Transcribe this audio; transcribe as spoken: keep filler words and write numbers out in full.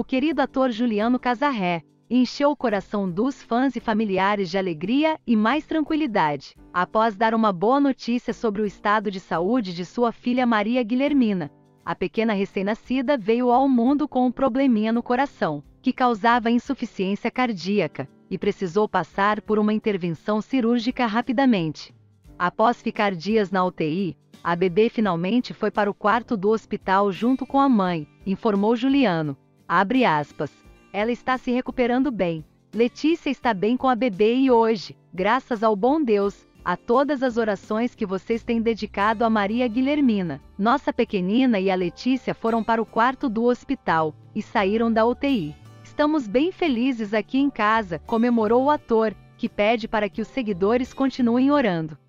o querido ator Juliano Cazarré, encheu o coração dos fãs e familiares de alegria e mais tranquilidade, após dar uma boa notícia sobre o estado de saúde de sua filha Maria Guilhermina. A pequena recém-nascida veio ao mundo com um probleminha no coração, que causava insuficiência cardíaca, e precisou passar por uma intervenção cirúrgica rapidamente. Após ficar dias na U T I, a bebê finalmente foi para o quarto do hospital junto com a mãe, informou Juliano. Abre aspas. Ela está se recuperando bem. Letícia está bem com a bebê e hoje, graças ao bom Deus, a todas as orações que vocês têm dedicado a Maria Guilhermina, nossa pequenina e a Letícia foram para o quarto do hospital e saíram da U T I. Estamos bem felizes aqui em casa, comemorou o ator, que pede para que os seguidores continuem orando.